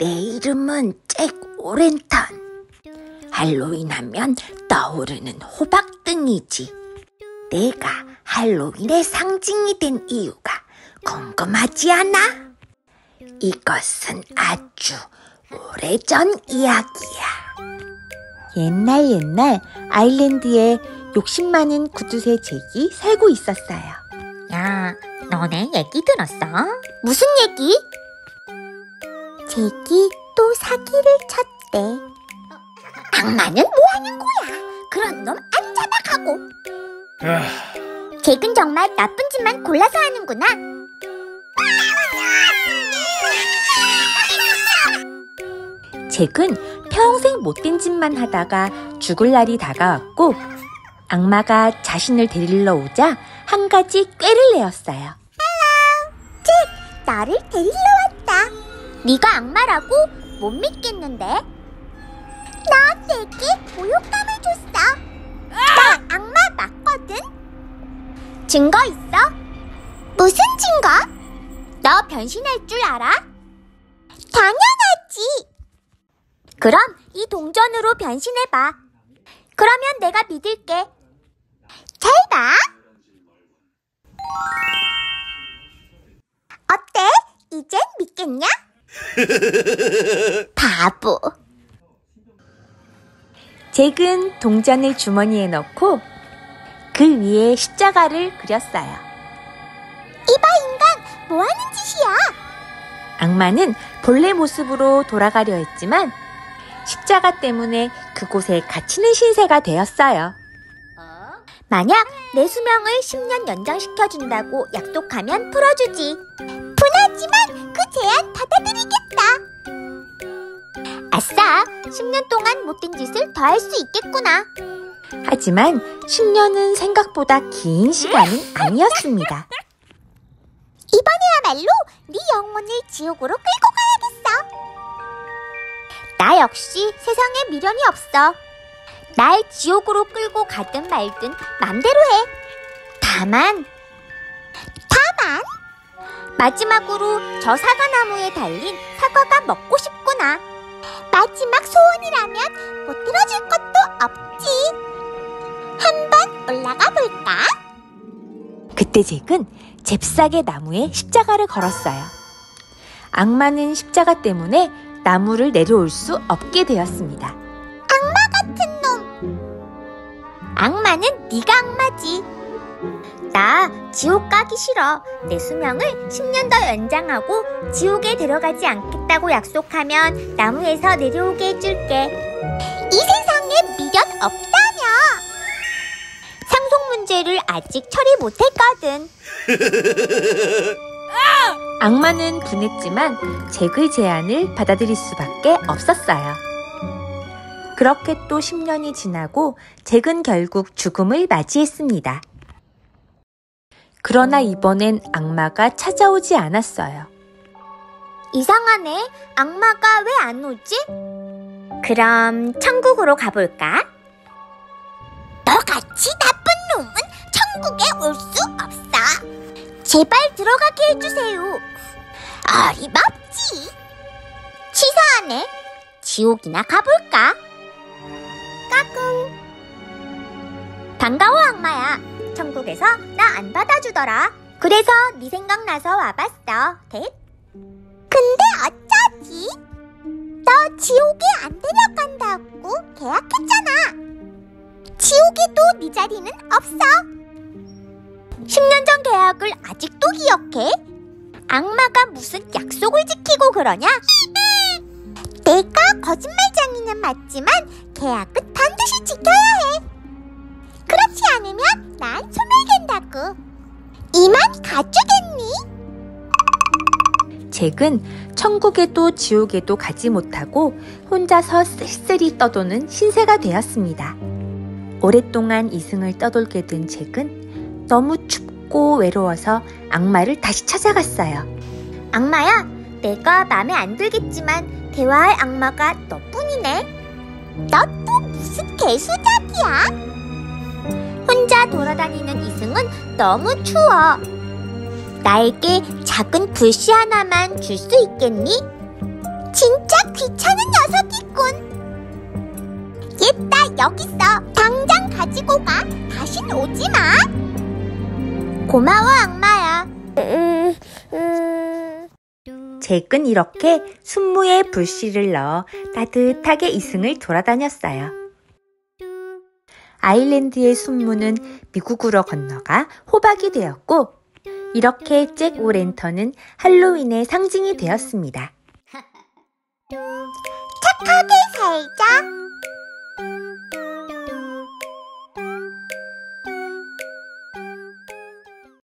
내 이름은 잭 오랜턴. 할로윈 하면 떠오르는 호박등이지. 내가 할로윈의 상징이 된 이유가 궁금하지 않아? 이것은 아주 오래전 이야기야. 옛날 아일랜드에 욕심 많은 구두쇠 잭이 살고 있었어요. 야, 너네 얘기 들었어? 무슨 얘기? 잭이 또 사기를 쳤대. 악마는 뭐하는 거야? 그런 놈 안 잡아가고. 잭은 정말 나쁜 짓만 골라서 하는구나. 잭은 평생 못된 짓만 하다가 죽을 날이 다가왔고, 악마가 자신을 데리러 오자 한 가지 꾀를 내었어요. 헬로, 잭, 나를 데리러 왔다. 네가 악마라고? 못 믿겠는데? 너 잭이 모욕감을 줬어. 나 악마 맞거든. 증거 있어? 무슨 증거? 너 변신할 줄 알아? 당연하지. 그럼 이 동전으로 변신해봐. 그러면 내가 믿을게. 잘 봐. 어때? 이젠 믿겠냐? 바보. 잭은 동전을 주머니에 넣고 그 위에 십자가를 그렸어요. 이봐 인간, 뭐하는 짓이야? 악마는 본래 모습으로 돌아가려 했지만 십자가 때문에 그곳에 갇히는 신세가 되었어요. 만약 내 수명을 10년 연장시켜준다고 약속하면 풀어주지. 분하지만 그 제안 받아들이겠다. 아싸! 10년 동안 못된 짓을 더 할 수 있겠구나. 하지만 10년은 생각보다 긴 시간이 아니었습니다. 이번에야말로 네 영혼을 지옥으로 끌고 가야겠어. 나 역시 세상에 미련이 없어. 날 지옥으로 끌고 가든 말든 맘대로 해. 다만 마지막으로 저 사과나무에 달린 사과가 먹고 싶구나. 마지막 소원이라면 못 들어줄 것도 없지. 한번 올라가 볼까? 그때 잭은 잽싸게 나무에 십자가를 걸었어요. 악마는 십자가 때문에 나무를 내려올 수 없게 되었습니다. 악마 같은 놈! 악마는 네가 악마지. 나 지옥 가기 싫어. 내 수명을 10년 더 연장하고 지옥에 들어가지 않겠다고 약속하면 나무에서 내려오게 해줄게. 이 세상에 미련 없다며. 상속 문제를 아직 처리 못했거든. 악마는 분했지만 잭의 제안을 받아들일 수밖에 없었어요. 그렇게 또 10년이 지나고 잭은 결국 죽음을 맞이했습니다. 그러나 이번엔 악마가 찾아오지 않았어요. 이상하네. 악마가 왜 안 오지? 그럼 천국으로 가볼까? 너같이 나쁜 놈은 천국에 올 수 없어. 제발 들어가게 해주세요. 어림없지. 치사하네. 지옥이나 가볼까? 까꿍. 반가워 악마야. 천국에서 나 안 받아주더라. 그래서 네 생각나서 와봤어. 대? 근데 어쩌지? 너 지옥에 안 데려간다고 계약했잖아. 지옥에도 네 자리는 없어. 10년 전 계약을 아직도 기억해? 악마가 무슨 약속을 지키고 그러냐? 내가 거짓말쟁이는 맞지만 계약은 반드시 지켜야 해. 그렇지 않으면 난 소멸된다고. 이만 가주겠니? 잭은 천국에도 지옥에도 가지 못하고 혼자서 쓸쓸히 떠도는 신세가 되었습니다. 오랫동안 이승을 떠돌게 된 잭은 너무 춥고 외로워서 악마를 다시 찾아갔어요. 악마야, 내가 마음에 안 들겠지만 대화할 악마가 너뿐이네. 너 또 무슨 개수작이야? 혼자 돌아다니는 이승은 너무 추워. 나에게 작은 불씨 하나만 줄 수 있겠니? 진짜 귀찮은 녀석이군. 얘따, 여기 있어. 당장 가지고 가. 다신 오지 마. 고마워, 악마야. 잭은 이렇게 순무에 불씨를 넣어 따뜻하게 이승을 돌아다녔어요. 아일랜드의 순무는 미국으로 건너가 호박이 되었고, 이렇게 잭 오랜턴은 할로윈의 상징이 되었습니다. 착하게 살자.